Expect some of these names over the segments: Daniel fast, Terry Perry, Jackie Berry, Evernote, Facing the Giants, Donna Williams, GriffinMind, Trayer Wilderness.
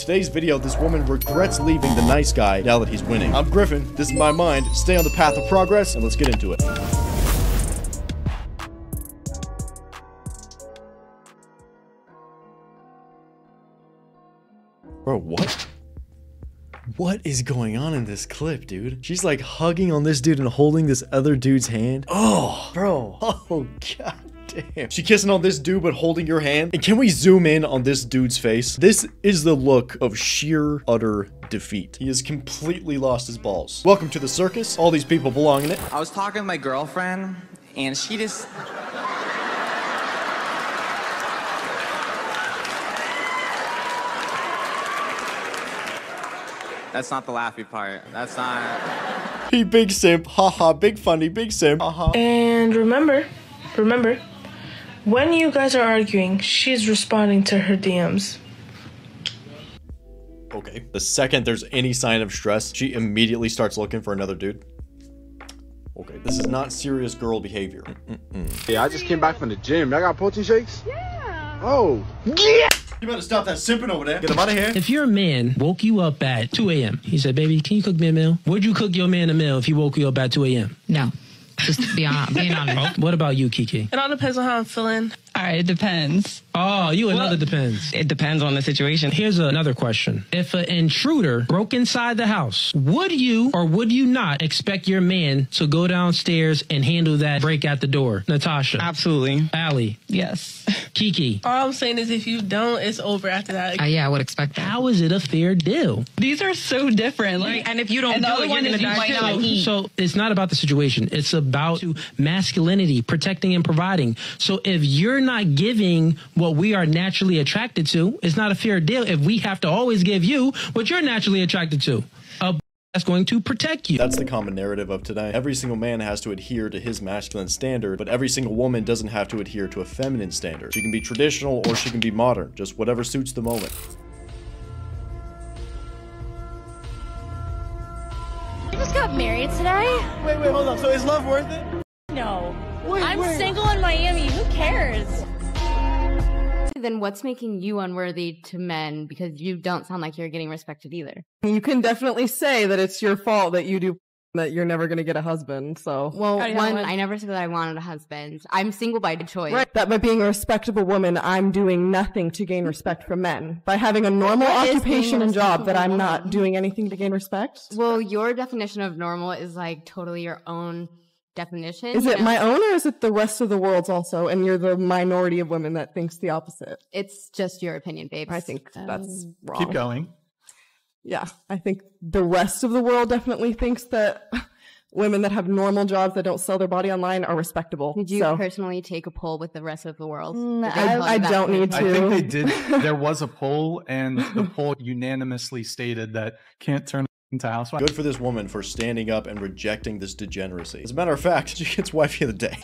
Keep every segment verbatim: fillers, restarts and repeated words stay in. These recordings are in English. today's video, this woman regrets leaving the nice guy now that he's winning. I'm Griffin, this is my mind, stay on the path of progress, and let's get into it. Bro, what? What is going on in this clip, dude? She's like hugging on this dude and holding this other dude's hand. Oh, bro. Oh, God. Damn. She kissing on this dude, but holding your hand. And can we zoom in on this dude's face? This is the look of sheer, utter defeat. He has completely lost his balls. Welcome to the circus. All these people belong in it. I was talking to my girlfriend, and she just... That's not the laughy part. That's not... He big simp. Haha, big funny, big simp. Uh-huh. And remember... Remember, when you guys are arguing, she's responding to her D Ms. Okay. The second there's any sign of stress, she immediately starts looking for another dude. Okay. This is not serious girl behavior. Mm-mm-mm. Yeah, I just came back from the gym. I got protein shakes? Yeah. Oh. Yeah. You better stop that simping over there. Get him out of here. If your man woke you up at two A M, he said, baby, can you cook me a meal? Would you cook your man a meal if he woke you up at two A M? No. Just to be on, being honest. What about you, Kiki? It all depends on how I'm feeling. All right, it depends. Oh, you another well, depends. It depends on the situation. Here's another question. If an intruder broke inside the house, would you or would you not expect your man to go downstairs and handle that break at the door? Natasha. Absolutely. Allie. Yes. Kiki. All I'm saying is if you don't, it's over after that. Uh, yeah, I would expect that. How is it a fair deal? These are so different. Like, and if you don't do it, you're going to die too. So it's not about the situation. It's about masculinity, protecting and providing. So if you're not giving what we are naturally attracted to, it's not a fair deal if we have to always give you what you're naturally attracted to. A that's going to protect you. That's the common narrative of today. Every single man has to adhere to his masculine standard, but every single woman doesn't have to adhere to a feminine standard. She can be traditional or she can be modern, just whatever suits the moment. You just got married today? Wait, wait, hold on. So is love worth it? No. Wait, I'm wait. single in Miami. Who cares? Then what's making you unworthy to men, because you don't sound like you're getting respected either? You can definitely say that it's your fault that you do, that you're never going to get a husband. So, well, one, I never said that I wanted a husband. I'm single by choice. Right. That by being a respectable woman, I'm doing nothing to gain respect from men. By having a normal occupation and job that I'm not doing anything to gain respect. Well, your definition of normal is like totally your own definition. Is it know? my own, or is it the rest of the world's also, and you're the minority of women that thinks the opposite? It's just your opinion, babe. I think um, that's wrong. Keep going. Yeah, I think the rest of the world definitely thinks that women that have normal jobs that don't sell their body online are respectable. Did you so. personally take a poll with the rest of the world? Mm, I, I don't need to. I think they did. There was a poll, and the poll unanimously stated that can't turn into housewife. Good for this woman for standing up and rejecting this degeneracy. As a matter of fact, she gets wifey of the day.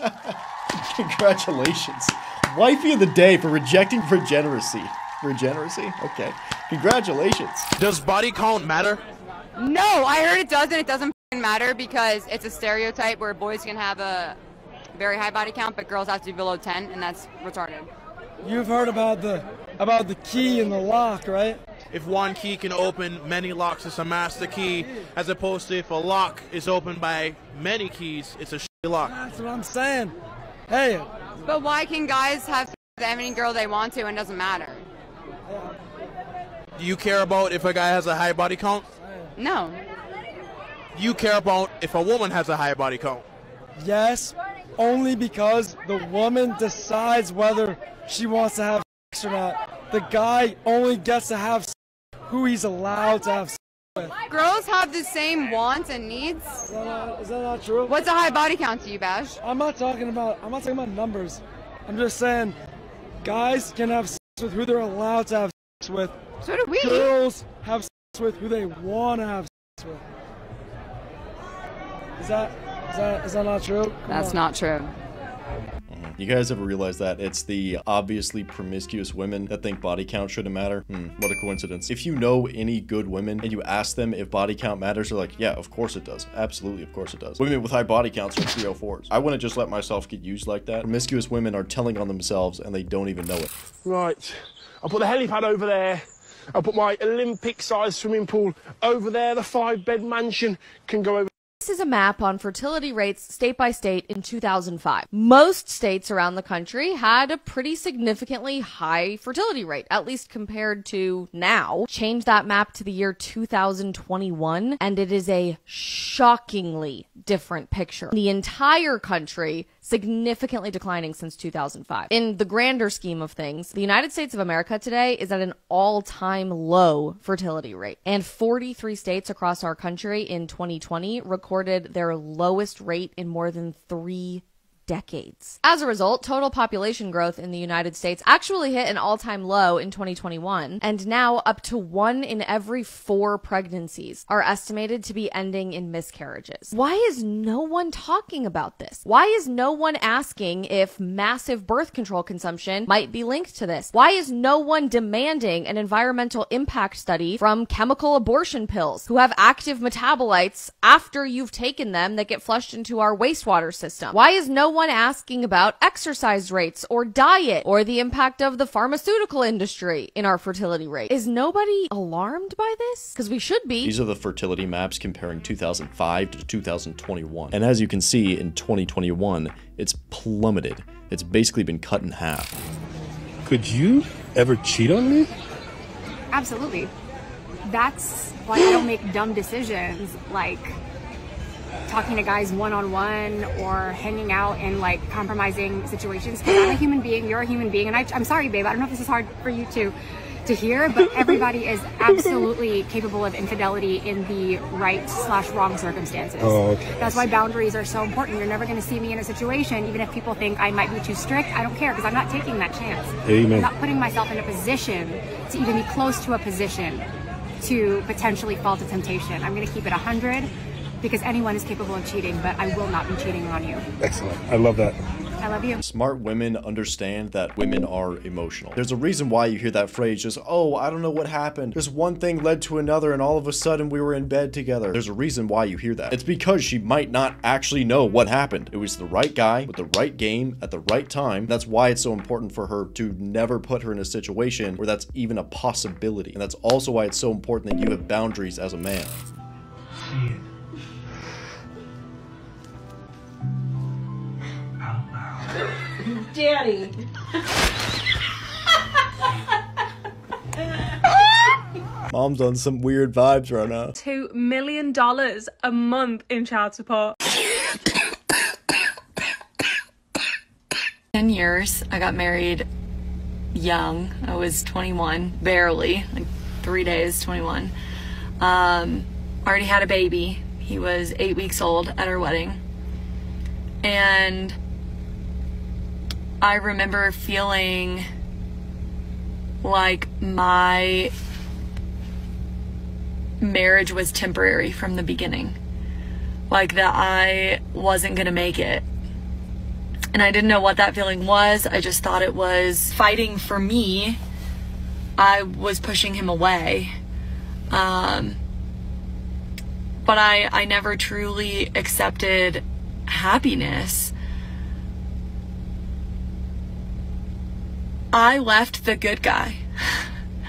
Congratulations. Wifey of the day for rejecting regeneracy. Regeneracy? Okay. Congratulations. Does body count matter? No, I heard it doesn't. It doesn't matter because it's a stereotype where boys can have a very high body count, but girls have to be below ten, and that's retarded. You've heard about the about the key and the lock, right? If one key can open many locks, it's a master key, as opposed to if a lock is opened by many keys, it's a shitty lock. That's what I'm saying. Hey. But why can guys have that many girls they want to and it doesn't matter? Do you care about if a guy has a high body count? No. Do you care about if a woman has a high body count? Yes, only because the woman decides whether she wants to have sex or not. The guy only gets to have sex who he's allowed to have sex with. Girls have the same wants and needs. Is that not, is that not true? What's a high body count to you, Bash? I'm not talking about I'm not talking about numbers. I'm just saying guys can have sex with who they're allowed to have sex with. So do we. Girls have sex with who they want to have sex with. Is that is that is that not true? Come That's on. not true. You guys ever realize that? It's the obviously promiscuous women that think body count shouldn't matter. Hmm, what a coincidence. If you know any good women and you ask them if body count matters, they're like, yeah, of course it does. Absolutely, of course it does. Women with high body counts are three oh fours. I wouldn't just let myself get used like that. Promiscuous women are telling on themselves and they don't even know it. Right, I'll put the helipad over there. I'll put my Olympic-sized swimming pool over there. The five-bed mansion can go over. This is a map on fertility rates state by state in two thousand five. Most states around the country had a pretty significantly high fertility rate, at least compared to now. Change that map to the year two thousand twenty-one, and it is a shockingly different picture. The entire country significantly declining since two thousand five. In the grander scheme of things, the United States of America today is at an all-time low fertility rate, and forty-three states across our country in twenty twenty recorded their lowest rate in more than three decades. As a result, total population growth in the United States actually hit an all-time low in twenty twenty-one, and now up to one in every four pregnancies are estimated to be ending in miscarriages. Why is no one talking about this? Why is no one asking if massive birth control consumption might be linked to this? Why is no one demanding an environmental impact study from chemical abortion pills who have active metabolites after you've taken them that get flushed into our wastewater system? Why is no one one asking about exercise rates or diet or the impact of the pharmaceutical industry in our fertility rate? Is nobody alarmed by this? Because we should be. These are the fertility maps comparing two thousand five to two thousand twenty-one. And as you can see, in twenty twenty-one, it's plummeted. It's basically been cut in half. Could you ever cheat on me? Absolutely. That's why I don't make dumb decisions like talking to guys one-on-one or hanging out in like compromising situations. I'm a human being, you're a human being, and I, I'm sorry, babe, I don't know if this is hard for you to to hear, but everybody is absolutely capable of infidelity in the right slash wrong circumstances. Oh, okay. That's why boundaries are so important. You're never going to see me in a situation, even if people think I might be too strict, I don't care, because I'm not taking that chance. Amen. I'm not putting myself in a position to even be close to a position to potentially fall to temptation. I'm going to keep it one hundred. Because anyone is capable of cheating, but I will not be cheating on you. Excellent. I love that. I love you. Smart women understand that women are emotional. There's a reason why you hear that phrase, just, oh, I don't know what happened. Just one thing led to another, and all of a sudden we were in bed together. There's a reason why you hear that. It's because she might not actually know what happened. It was the right guy with the right game at the right time. That's why it's so important for her to never put her in a situation where that's even a possibility. And that's also why it's so important that you have boundaries as a man. See it. Daddy. Mom's on some weird vibes right now. Two million dollars a month in child support. Ten years. I got married young. I was twenty-one, barely, like three days, twenty-one. Um, already had a baby. He was eight weeks old at our wedding, and I remember feeling like my marriage was temporary from the beginning, like that I wasn't gonna make it. And I didn't know what that feeling was. I just thought it was fighting for me. I was pushing him away. Um, but I, I never truly accepted happiness. I left the good guy.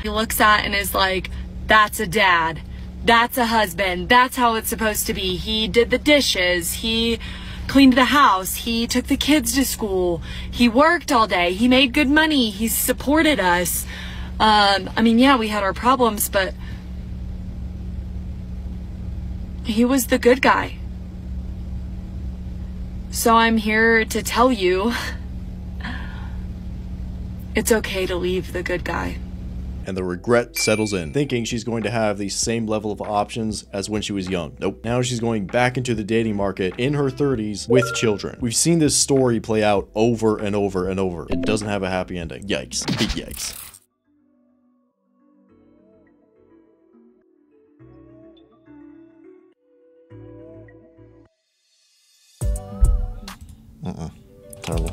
He looks at and is like, that's a dad, that's a husband, that's how it's supposed to be. He did the dishes, he cleaned the house, he took the kids to school, he worked all day, he made good money, he supported us. Um, I mean, yeah, we had our problems, but he was the good guy. So I'm here to tell you, it's okay to leave the good guy. And the regret settles in, thinking she's going to have the same level of options as when she was young. Nope. Now she's going back into the dating market in her thirties with children. We've seen this story play out over and over and over. It doesn't have a happy ending. Yikes. Big yikes. Uh-uh. Terrible.